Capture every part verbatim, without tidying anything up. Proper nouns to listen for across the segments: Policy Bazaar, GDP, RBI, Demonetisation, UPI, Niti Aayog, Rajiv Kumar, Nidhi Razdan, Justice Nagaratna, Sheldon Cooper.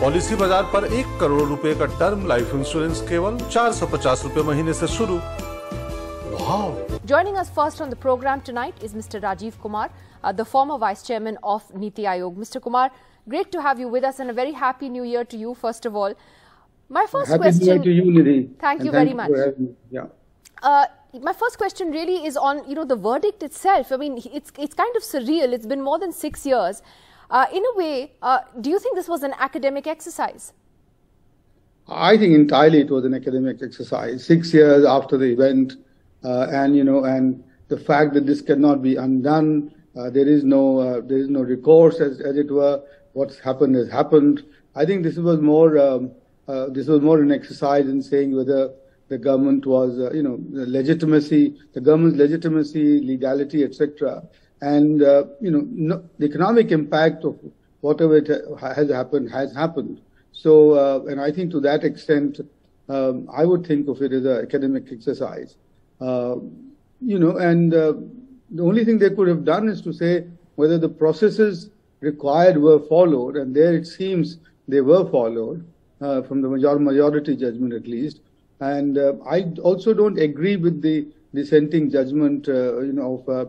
Policy बाजार पर एक करोड़ रुपए का टर्म लाइफ इंश्योरेंस केवल चार सौ पचास रुपए महीने से शुरू। Wow. Joining us first on the program tonight is Mister Rajiv Kumar, uh, the former Vice Chairman of Niti Aayog. Mister Kumar, great to have you with us, and a very happy New Year to you. First of all, my first happy question. Happy New Year to you, Nidhi. Thank you very much. Yeah. Uh, My first question really is on, you know, the verdict itself. I mean, it's it's kind of surreal. It's been more than six years. Uh, in a way, uh, do you think this was an academic exercise? I think entirely it was an academic exercise. Six years after the event, uh, and you know, and the fact that this cannot be undone, uh, there is no uh, there is no recourse, as as it were. What's happened has happened. I think this was more um, uh, this was more an exercise in saying whether the government was, uh, you know, the legitimacy, the government's legitimacy, legality, et cetera. And, uh, you know, no, the economic impact of whatever it ha has happened, has happened. So, uh, and I think to that extent, um, I would think of it as an academic exercise. Uh, you know, and uh, the only thing they could have done is to say whether the processes required were followed, and there it seems they were followed, uh, from the major majority judgment at least. And uh, I also don't agree with the dissenting judgment, uh, you know, of uh,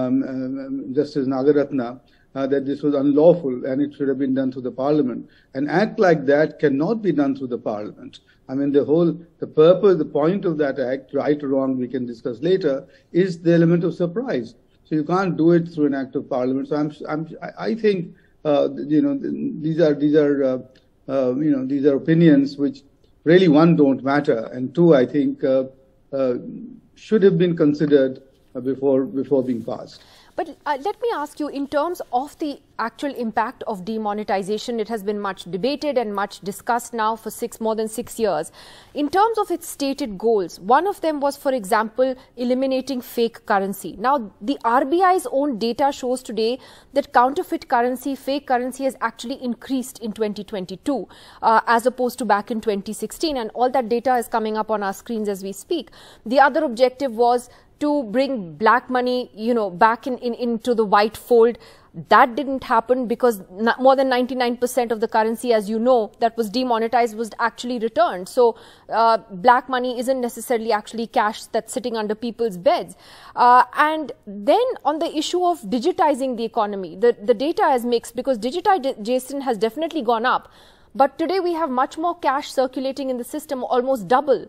um, um, Justice Nagaratna, uh, that this was unlawful and it should have been done through the Parliament. An act like that cannot be done through the Parliament. I mean, the whole, the purpose, the point of that act, right or wrong, we can discuss later, is the element of surprise. So you can't do it through an act of Parliament. So I'm, I'm, I think, uh, you know, these are these are uh, uh, you know these are opinions which really, one, don't matter, and two, I think, uh, uh, should have been considered uh, before before being passed. But uh, let me ask you, in terms of the actual impact of demonetization, it has been much debated and much discussed now for six more than six years. In terms of its stated goals, one of them was, for example, eliminating fake currency. Now, the R B I's own data shows today that counterfeit currency, fake currency has actually increased in twenty twenty-two uh, as opposed to back in twenty sixteen. And all that data is coming up on our screens as we speak. The other objective was to bring black money, you know, back in, in into the white fold. That didn't happen because more than ninety-nine percent of the currency, as you know, that was demonetized was actually returned. So uh, black money isn't necessarily actually cash that's sitting under people's beds. Uh, and then on the issue of digitizing the economy, the, the data is mixed because digitization has definitely gone up. But today we have much more cash circulating in the system, almost double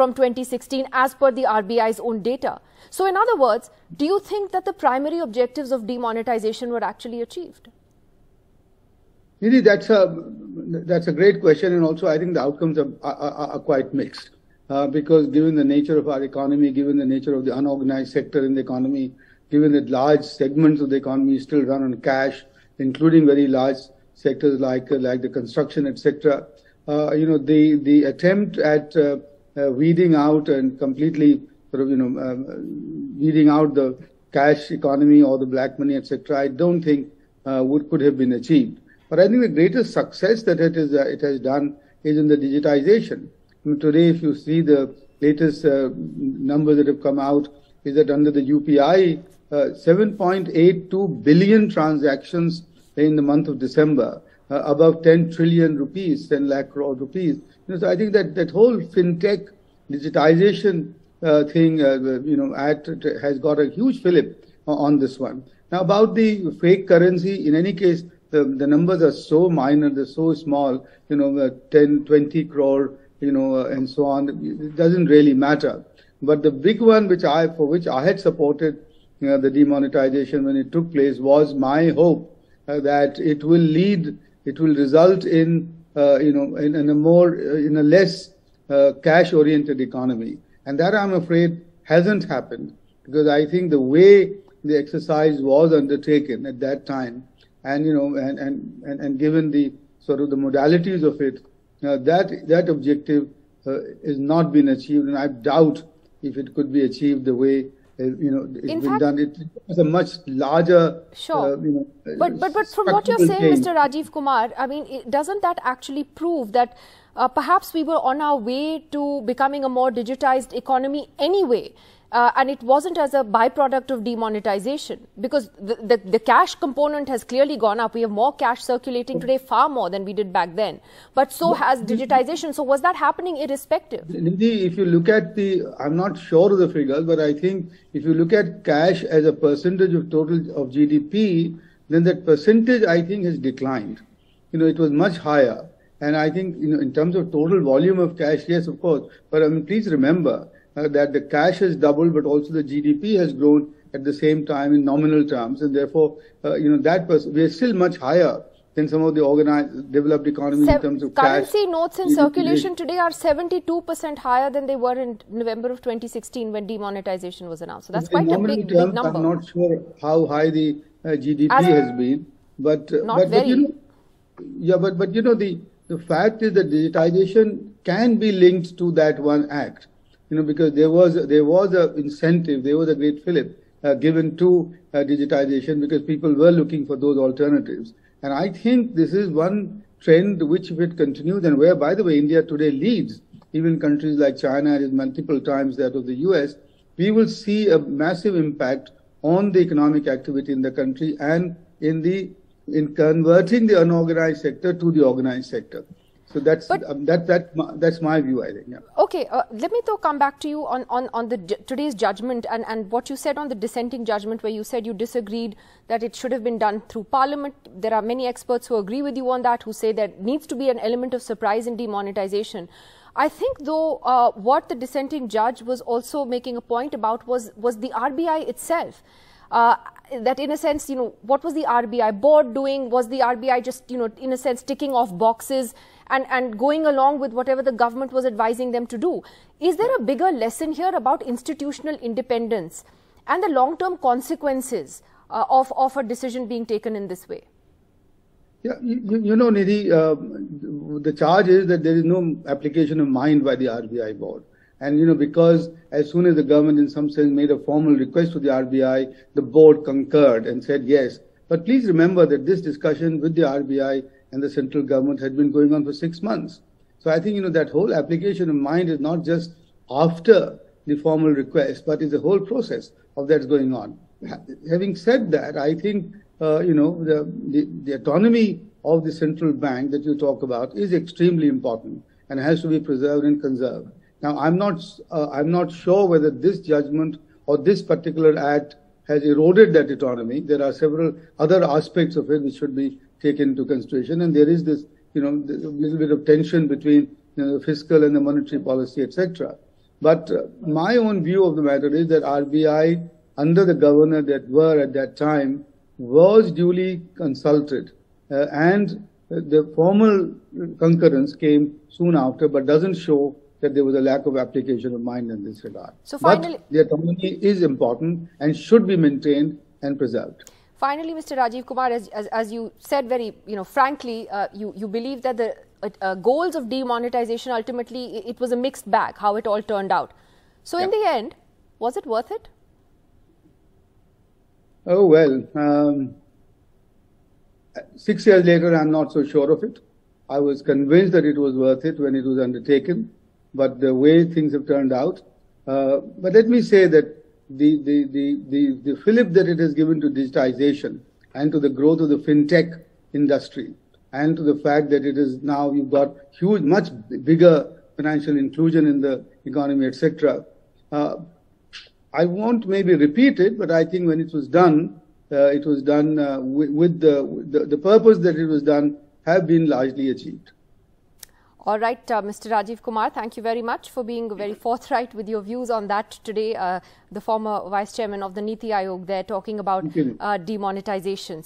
from twenty sixteen as per the R B I's own data. So in other words, do you think that the primary objectives of demonetization were actually achieved? Nidhi, that's a, that's a great question, and also I think the outcomes are, are, are quite mixed uh, because given the nature of our economy, given the nature of the unorganized sector in the economy, given that large segments of the economy still run on cash, including very large sectors like, like the construction, et cetera, uh, you know, the, the attempt at uh, Uh, weeding out and completely sort of, you know, uh, weeding out the cash economy or the black money, et cetera, I don't think uh, would could have been achieved. But I think the greatest success that it is uh, it has done is in the digitization. And today, if you see the latest uh, numbers that have come out, is that under the U P I, uh, seven point eight two billion transactions in the month of December. Uh, above ten trillion rupees, ten lakh crore rupees. You know, so I think that that whole fintech digitization uh, thing, uh, you know, at, has got a huge fillip on this one. Now, about the fake currency, in any case, the, the numbers are so minor, they're so small, you know, uh, ten, twenty crore, you know, uh, and so on. It doesn't really matter. But the big one, which I, for which I had supported, you know, the demonetization when it took place, was my hope uh, that it will lead It will result in, uh, you know, in, in a more, uh, in a less uh, cash-oriented economy, and that I'm afraid hasn't happened because I think the way the exercise was undertaken at that time, and you know, and and and, and given the sort of the modalities of it, uh, that that objective uh, is not been achieved, and I doubt if it could be achieved the way. You know, it's in been fact, done. It was a much larger. Sure. Uh, you know, but but but from what you're saying, change. Mister Rajiv Kumar, I mean, it, doesn't that actually prove that uh, perhaps we were on our way to becoming a more digitized economy anyway? Uh, and it wasn't as a byproduct of demonetization, because the, the, the cash component has clearly gone up. We have more cash circulating today, far more than we did back then. But so has digitization. So was that happening irrespective? Nidhi, if you look at the, I'm not sure of the figures, but I think if you look at cash as a percentage of total of G D P, then that percentage, I think, has declined. You know, it was much higher. And I think, you know, in terms of total volume of cash, yes, of course. But I mean, please remember, Uh, that the cash has doubled, but also the G D P has grown at the same time in nominal terms, and therefore, uh, you know, that we are still much higher than some of the organized developed economies Se in terms of currency cash. Currency notes in G D P circulation today are seventy-two percent higher than they were in November of twenty sixteen when demonetization was announced. So that's in quite a big, terms, big number. I'm not sure how high the uh, G D P As has been, but uh, not but, very. But, you know, yeah, but but you know, the the fact is that digitization can be linked to that one act. You know, because there was there was an incentive, there was a great fillip uh, given to uh, digitization, because people were looking for those alternatives. And I think this is one trend which, if it continues, and where, by the way, India today leads, even countries like China is multiple times that of the U S, we will see a massive impact on the economic activity in the country and in the in converting the unorganized sector to the organized sector. So that's but, um, that that that's my view, I think. Yeah. Okay, uh, let me though come back to you on on on the today's judgment and and what you said on the dissenting judgment, where you said you disagreed that it should have been done through Parliament. There are many experts who agree with you on that, who say there needs to be an element of surprise in demonetization. I think, though, uh, what the dissenting judge was also making a point about was was the R B I itself. Uh, that in a sense, you know, what was the R B I board doing? Was the R B I just, you know, in a sense, ticking off boxes and, and going along with whatever the government was advising them to do? Is there a bigger lesson here about institutional independence and the long-term consequences uh, of, of a decision being taken in this way? Yeah, you, you know, Nidhi, uh, the charge is that there is no application of mind by the R B I board. And, you know, because as soon as the government in some sense made a formal request to the R B I, the board concurred and said yes. But please remember that this discussion with the R B I and the central government had been going on for six months. So I think, you know, that whole application of mind is not just after the formal request, but is a whole process of that's going on. Having said that, I think, uh, you know, the, the, the autonomy of the central bank that you talk about is extremely important and has to be preserved and conserved. Now, I'm not, uh, I'm not sure whether this judgment or this particular act has eroded that autonomy. There are several other aspects of it which should be taken into consideration. And there is this, you know, this little bit of tension between, you know, the fiscal and the monetary policy, et cetera. But uh, my own view of the matter is that R B I, under the governor that were at that time, was duly consulted. Uh, and the formal concurrence came soon after, but doesn't show that there was a lack of application of mind in this regard. So finally, but the autonomy is important and should be maintained and preserved. Finally, Mister Rajiv Kumar, as, as, as you said very, you know, frankly, uh, you, you believe that the uh, uh, goals of demonetization, ultimately, it, it was a mixed bag, how it all turned out. So yeah. In the end, was it worth it? Oh, well, um, six years later, I'm not so sure of it. I was convinced that it was worth it when it was undertaken. But the way things have turned out, uh, but let me say that the, the, the, the, the fillip that it has given to digitization and to the growth of the fintech industry and to the fact that it is now, you've got huge, much bigger financial inclusion in the economy, et cetera. Uh, I won't maybe repeat it, but I think when it was done, uh, it was done uh, with, with the, the, the purpose that it was done have been largely achieved. All right, uh, Mister Rajiv Kumar, thank you very much for being very forthright with your views on that today. Uh, the former Vice Chairman of the Niti Aayog there talking about uh, demonetization.